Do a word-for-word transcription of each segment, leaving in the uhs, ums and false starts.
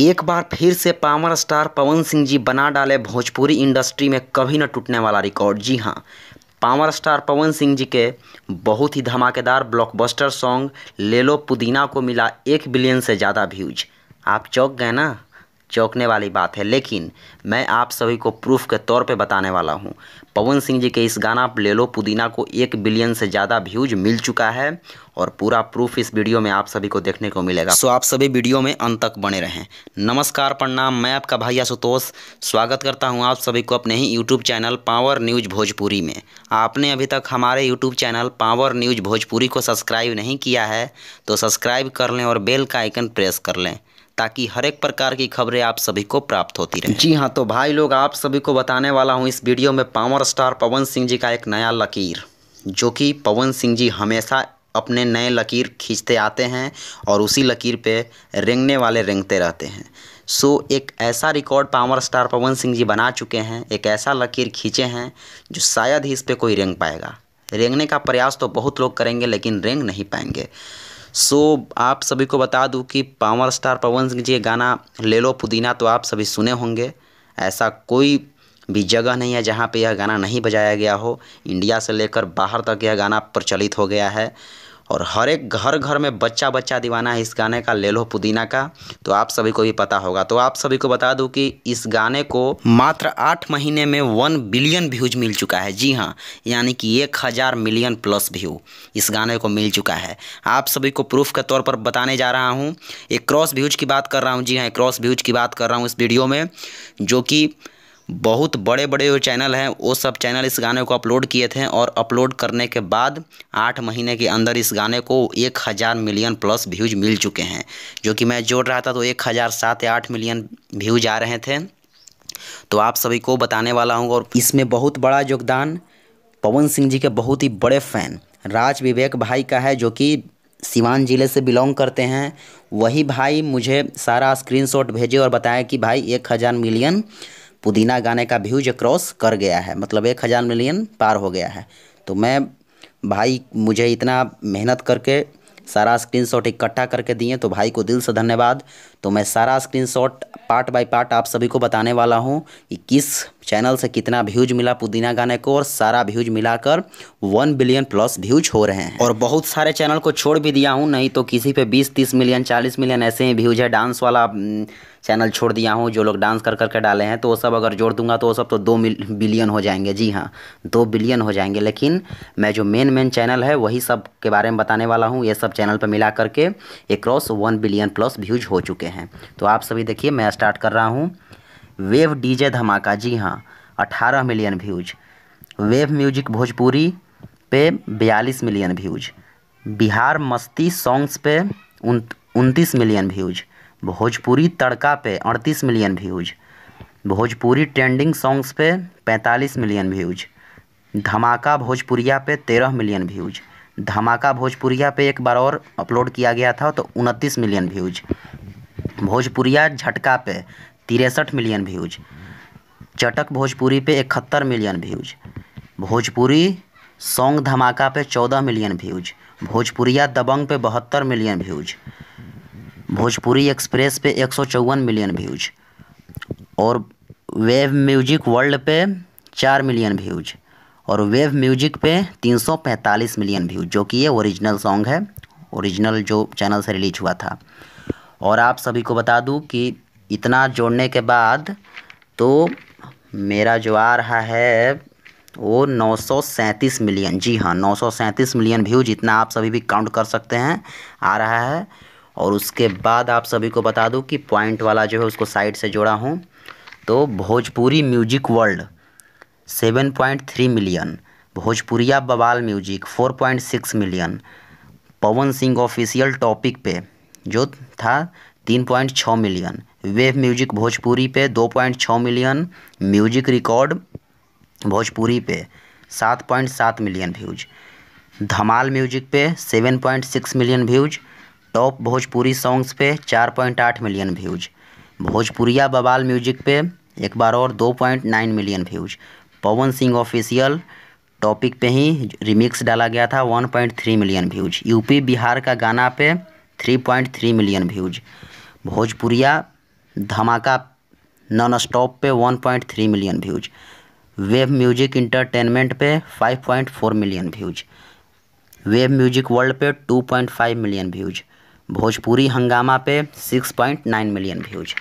एक बार फिर से पावर स्टार पवन सिंह जी बना डाले भोजपुरी इंडस्ट्री में कभी न टूटने वाला रिकॉर्ड। जी हाँ, पावर स्टार पवन सिंह जी के बहुत ही धमाकेदार ब्लॉकबस्टर सॉन्ग ले लो पुदीना को मिला एक बिलियन से ज़्यादा व्यूज। आप चौंक गए ना? चौंकने वाली बात है, लेकिन मैं आप सभी को प्रूफ के तौर पे बताने वाला हूँ। पवन सिंह जी के इस गाना ले लो पुदीना को एक बिलियन से ज़्यादा व्यूज मिल चुका है और पूरा प्रूफ इस वीडियो में आप सभी को देखने को मिलेगा, सो आप सभी वीडियो में अंत तक बने रहें। नमस्कार, प्रणाम, मैं आपका भैया सुतोष स्वागत करता हूं आप सभी को अपने ही YouTube channel power news Bhojpuri में। आपने अभी तक हमारे YouTube channel power news Bhojpuri को सब्सक्राइब नहीं किया है तो सब्सक्राइब कर लें और बेल का आइकन प्रेस कर लें ताकि हर एक प्रकार की खबरें आप सभी को प्राप्त होती रहे। जी हाँ, तो भाई लोग, आप सभी को बताने वाला हूँ इस वीडियो में पावर स्टार पवन सिंह जी का एक नया लकीर, जो कि पवन सिंह जी हमेशा अपने नए लकीर खींचते आते हैं और उसी लकीर पे रेंगने वाले रेंगते रहते हैं। सो एक ऐसा record power star Pawan Singh ji बना चुके हैं, एक ऐसा लकीर खींचे हैं जो शायद ही इस पे कोई रेंग पाएगा। रेंगने का प्रयास तो बहुत लोग करेंगे लेकिन रेंग नहीं पाएंगे। सो आप सभी को बता दूं कि पावर स्टार पवन सिंह जी गाना ले लो पुदीना तो आप सभी सुने होंगे। ऐसा कोई भी जगह नहीं है जहाँ पर यह गाना नहीं बजाया गया हो। इंडिया से लेकर बाहर तक यह गाना प्रचलित हो गया है और हर एक घर घर में बच्चा बच्चा दीवाना है इस गाने का, ले लो पुदीना का, तो आप सभी को भी पता होगा। तो आप सभी को बता दूं कि इस गाने को मात्र आठ महीने में वन बिलियन व्यूज मिल चुका है। जी हाँ, यानी कि एक हज़ार मिलियन प्लस व्यू इस गाने को मिल चुका है। आप सभी को प्रूफ के तौर पर बताने जा रहा हूँ। एक क्रॉस व्यूज की बात कर रहा हूँ। जी हाँ, एक क्रॉस व्यूज की बात कर रहा हूँ इस वीडियो में, जो कि बहुत बड़े बड़े जो चैनल हैं वो सब चैनल इस गाने को अपलोड किए थे और अपलोड करने के बाद आठ महीने के अंदर इस गाने को एक हज़ार मिलियन प्लस व्यूज मिल चुके हैं, जो कि मैं जोड़ रहा था तो एक हज़ार सात या आठ मिलियन व्यूज आ रहे थे। तो आप सभी को बताने वाला हूँ। और इसमें बहुत बड़ा योगदान पवन सिंह जी के बहुत ही बड़े फ़ैन राजविवेक भाई का है, जो कि सिवान ज़िले से बिलोंग करते हैं। वही भाई मुझे सारा स्क्रीनशॉट भेजे और बताया कि भाई एक हज़ार मिलियन पुदीना गाने का व्यूज क्रॉस कर गया है, मतलब एक हज़ार मिलियन पार हो गया है। तो मैं भाई मुझे इतना मेहनत करके सारा स्क्रीनशॉट इकट्ठा करके दिए, तो भाई को दिल से धन्यवाद। तो मैं सारा स्क्रीनशॉट पार्ट बाय पार्ट आप सभी को बताने वाला हूं कि किस चैनल से कितना व्यूज मिला पुदीना गाने को और सारा व्यूज मिलाकर वन बिलियन प्लस व्यूज हो रहे हैं। और बहुत सारे चैनल को छोड़ भी दिया हूं, नहीं तो किसी पे बीस तीस मिलियन चालीस मिलियन ऐसे ही व्यूज है। डांस वाला चैनल छोड़ दिया हूँ, जो लोग डांस कर करके डाले हैं, तो वो सब अगर जोड़ दूंगा तो वो सब तो दो बिलियन हो जाएंगे। जी हाँ, दो बिलियन हो जाएंगे। लेकिन मैं जो मेन मेन चैनल है वही सब के बारे में बताने वाला हूँ। ये सब चैनल पर मिला करके एक cross one billion plus views हो चुके हैं। तो आप सभी देखिए, मैं स्टार्ट कर रहा हूँ। वेव डीजे धमाका, जी हाँ, अठारह million views. Wave music Bhojpuri पे बयालीस मिलियन व्यूज। बिहार मस्ती सॉन्ग्स पे उनतीस मिलियन व्यूज। भोजपुरी तड़का पे अड़तीस million views. Bhojpuri trending songs पे पैंतालीस मिलियन व्यूज। धमाका भोजपुरिया पे तेरह मिलियन व्यूज। धमाका भोजपुरिया पे एक बार और अपलोड किया गया था तो उनतीस मिलियन व्यूज। भोजपुरिया झटका पे तिरसठ मिलियन व्यूज। चटक भोजपुरी पे इकहत्तर मिलियन व्यूज। भोजपुरी सॉन्ग धमाका पे चौदह मिलियन व्यूज। भोजपुरिया दबंग पे बहत्तर मिलियन व्यूज। भोजपुरी एक्सप्रेस पे एक सौ चौवन मिलियन व्यूज और वेव म्यूजिक वर्ल्ड पे चार मिलियन व्यूज और वेव म्यूजिक पे तीन सौ पैंतालीस मिलियन व्यूज, जो कि ये ओरिजिनल सॉन्ग है, ओरिजिनल जो चैनल से रिलीज हुआ था। और आप सभी को बता दूं कि इतना जोड़ने के बाद तो मेरा जो आ रहा है वो नौ सौ सैंतीस मिलियन, जी हाँ, नौ सौ सैंतीस मिलियन व्यूज, इतना आप सभी भी काउंट कर सकते हैं आ रहा है। और उसके बाद आप सभी को बता दूं कि पॉइंट वाला जो है उसको साइड से जोड़ा हूँ। तो भोजपुरी म्यूजिक वर्ल्ड सात पॉइंट तीन मिलियन, भोजपुरिया बवाल म्यूजिक चार पॉइंट छह million, Pawan Singh official topic पे जो था तीन पॉइंट छह मिलियन, वेव म्यूजिक भोजपुरी पे दो पॉइंट छह मिलियन, म्यूजिक रिकॉर्ड भोजपुरी पे सात पॉइंट सात मिलियन व्यूज, धमाल म्यूजिक पे सात पॉइंट छह million views, top Bhojpuri songs पे चार पॉइंट आठ मिलियन व्यूज, भोजपुरिया बवाल म्यूजिक पे एक बार और दो पॉइंट नौ million views, Pawan Singh official topic पे ही रिमिक्स डाला गया था एक पॉइंट तीन मिलियन व्यूज, यूपी बिहार का गाना पे three point three million views, Bhojpuriya Dhamaka non stop पे one point three million views, web music entertainment पे five point four million views, wave music world पे two point five million views, Bhojpuri Hungama पे six point nine million views.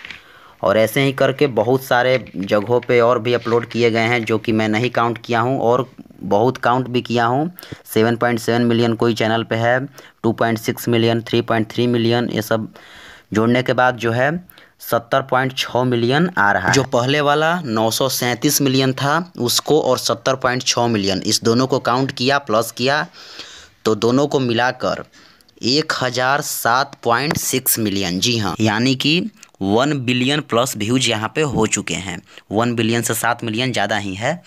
और ऐसे ही करके बहुत सारे जगहों पे और भी अपलोड किए गए हैं जो कि मैं नहीं काउंट किया हूं और बहुत काउंट भी किया हूं। सेवन पॉइंट सेवन मिलियन कोई चैनल पे है, two point six million, three point three million, ये सब जोड़ने के बाद जो है सत्तर पॉइंट छः मिलियन आ रहा है। जो पहले वाला नौ सौ सैंतीस मिलियन था उसको और सत्तर पॉइंट छः मिलियन इस दोनों को काउंट किया प्लस किया तो दोनों को मिलाकर एक हज़ार सात पॉइंट सिक्स मिलियन, जी हाँ, यानी कि वन बिलियन प्लस व्यूज यहाँ पे हो चुके हैं। वन बिलियन से सात मिलियन ज़्यादा ही है।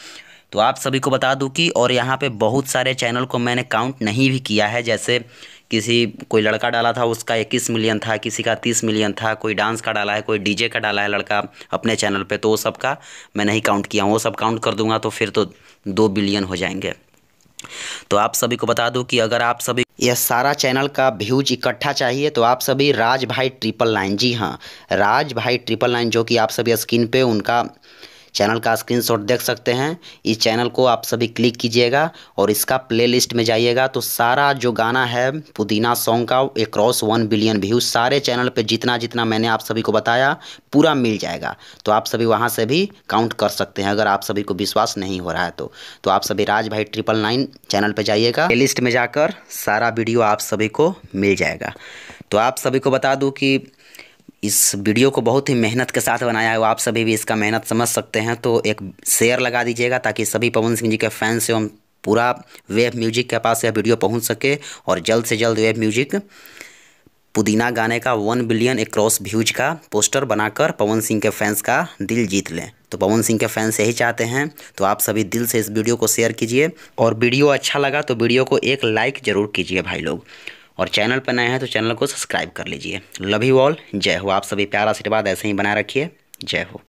तो आप सभी को बता दूं कि और यहाँ पे बहुत सारे चैनल को मैंने काउंट नहीं भी किया है, जैसे किसी कोई लड़का डाला था उसका इक्कीस मिलियन था, किसी का तीस मिलियन था, कोई डांस का डाला है, कोई डीजे का डाला है लड़का अपने चैनल पे, तो वो सब का मैं नहीं काउंट किया हूँ। वो सब काउंट कर दूंगा तो फिर तो दो बिलियन हो जाएंगे। तो आप सभी को बता दूं कि अगर आप सभी यह सारा चैनल का व्यूज इकट्ठा चाहिए तो आप सभी राज भाई ट्रिपल नाइन, जी हाँ, राज भाई ट्रिपल नाइन जो कि आप सभी स्क्रीन पे उनका चैनल का स्क्रीनशॉट देख सकते हैं। इस चैनल को आप सभी क्लिक कीजिएगा और इसका प्लेलिस्ट में जाइएगा तो सारा जो गाना है पुदीना सॉन्ग का अक्रॉस वन बिलियन व्यूज सारे चैनल पे जितना जितना मैंने आप सभी को बताया पूरा मिल जाएगा। तो आप सभी वहां से भी काउंट कर सकते हैं अगर आप सभी को विश्वास नहीं हो रहा है तो। तो आप सभी राज भाई ट्रिपल नाइन चैनल पर जाइएगा, प्लेलिस्ट में जाकर सारा वीडियो आप सभी को मिल जाएगा। तो आप सभी को बता दूँ कि इस वीडियो को बहुत ही मेहनत के साथ बनाया है, आप सभी भी इसका मेहनत समझ सकते हैं। तो एक शेयर लगा दीजिएगा ताकि सभी पवन सिंह जी के फैंस एवं पूरा वेव म्यूजिक के पास यह वीडियो पहुंच सके और जल्द से जल्द वेव म्यूजिक पुदीना गाने का वन बिलियन क्रॉस व्यूज का पोस्टर बनाकर पवन सिंह के फैंस का दिल जीत लें। तो पवन सिंह के फैंस यही चाहते हैं। तो आप सभी दिल से इस वीडियो को शेयर कीजिए और वीडियो अच्छा लगा तो वीडियो को एक लाइक ज़रूर कीजिए भाई लोग, और चैनल पर नए हैं तो चैनल को सब्सक्राइब कर लीजिए। लव यू ऑल, जय हो। आप सभी प्यार आशीर्वाद ऐसे ही बनाए रखिए, जय हो।